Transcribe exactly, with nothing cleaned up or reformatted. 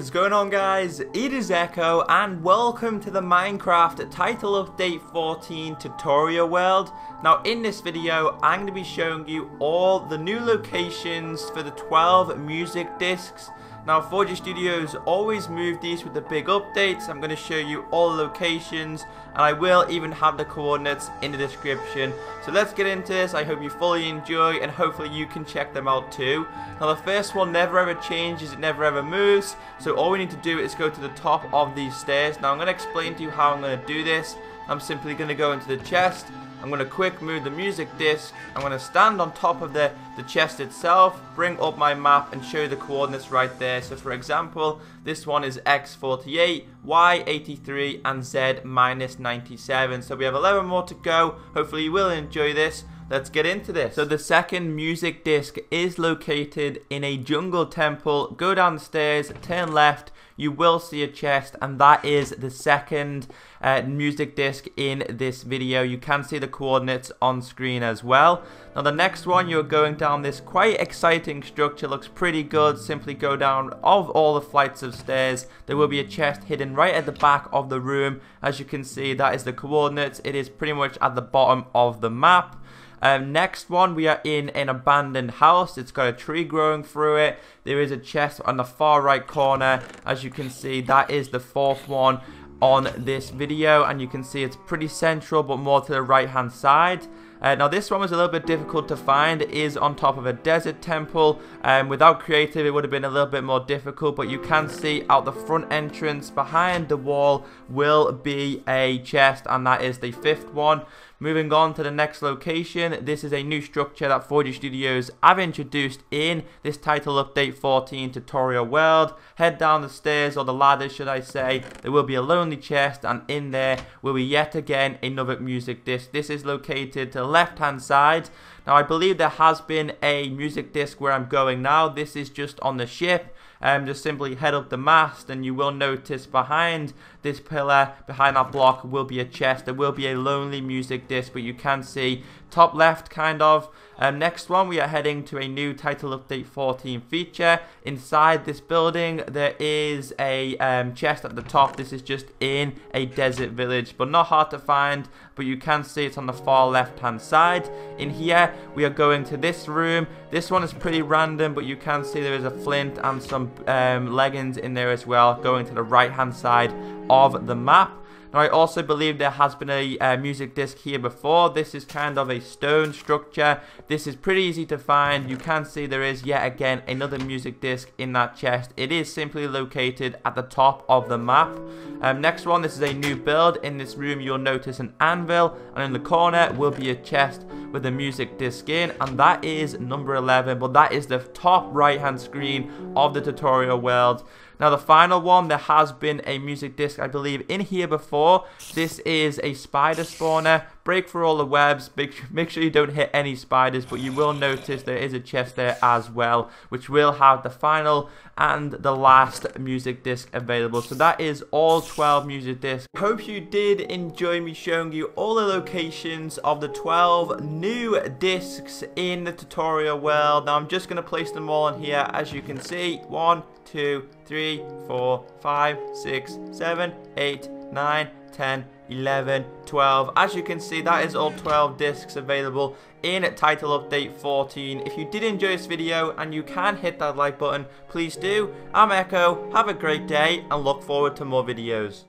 is going on, guys? It is Echo and welcome to the Minecraft title update fourteen tutorial world. Now in this video I'm going to be showing you all the new locations for the twelve music discs. Now four J Studios always move these with the big updates. I'm going to show you all the locations and I will even have the coordinates in the description. So let's get into this. I hope you fully enjoy and hopefully you can check them out too. Now the first one never ever changes, it never ever moves. So all we need to do is go to the top of these stairs. Now I'm going to explain to you how I'm going to do this. I'm simply going to go into the chest. I'm going to quick move the music disc. I'm going to stand on top of the, the chest itself, bring up my map and show the coordinates right there. So for example, this one is X forty-eight, Y eighty-three and Z ninety-seven. So we have eleven more to go. Hopefully you will enjoy this. Let's get into this. So the second music disc is located in a jungle temple. Go down the stairs, turn left, you will see a chest, and that is the second uh, music disc in this video. You can see the coordinates on screen as well. Now the next one, you're going down this quite exciting structure, looks pretty good. Simply go down of all the flights of stairs. There will be a chest hidden right at the back of the room. As you can see, that is the coordinates. It is pretty much at the bottom of the map. Um, next one, we are in an abandoned house. It's got a tree growing through it. There is a chest on the far right corner. As you can see, that is the fourth one on this video, and you can see it's pretty central but more to the right hand side. Uh, now this one was a little bit difficult to find. It is on top of a desert temple. Um, without creative it would have been a little bit more difficult, but you can see out the front entrance behind the wall will be a chest, and that is the fifth one. Moving on to the next location, this is a new structure that four J Studios have introduced in this title update fourteen tutorial world. Head down the stairs, or the ladder should I say. There will be a lonely chest, and in there will be yet again another music disc. This is located to left hand side. Now I believe there has been a music disc where I'm going now. This is just on the ship. Um, just simply head up the mast and you will notice behind this pillar, behind that block, will be a chest. There will be a lonely music disc, but you can see top left kind of. Um, next one, we are heading to a new title update fourteen feature. Inside this building there is a um, chest at the top. This is just in a desert village, but not hard to find, but you can see it's on the far left hand side. In here we are going to this room. This one is pretty random, but you can see there is a flint and some um, leggings in there as well, going to the right hand side of the map. Now I also believe there has been a uh, music disc here before. This is kind of a stone structure. This is pretty easy to find. You can see there is yet again another music disc in that chest. It is simply located at the top of the map. Um, next one, this is a new build. In this room you'll notice an anvil, and in the corner will be a chest with a music disc in, and that is number eleven, but that is the top right hand screen of the tutorial world. Now the final one, there has been a music disc I believe in here before. This is a spider spawner. Break through all the webs, make sure you don't hit any spiders, but you will notice there is a chest there as well, which will have the final and the last music disc available. So that is all twelve music discs. Hope you did enjoy me showing you all the locations of the twelve new discs in the tutorial world. Now I'm just going to place them all in here as you can see. one, two, three, four, five, six, seven, eight, nine, ten, eleven, twelve. As you can see, that is all twelve discs available in title update fourteen. If you did enjoy this video and you can hit that like button, please do. I'm Echo, have a great day and look forward to more videos.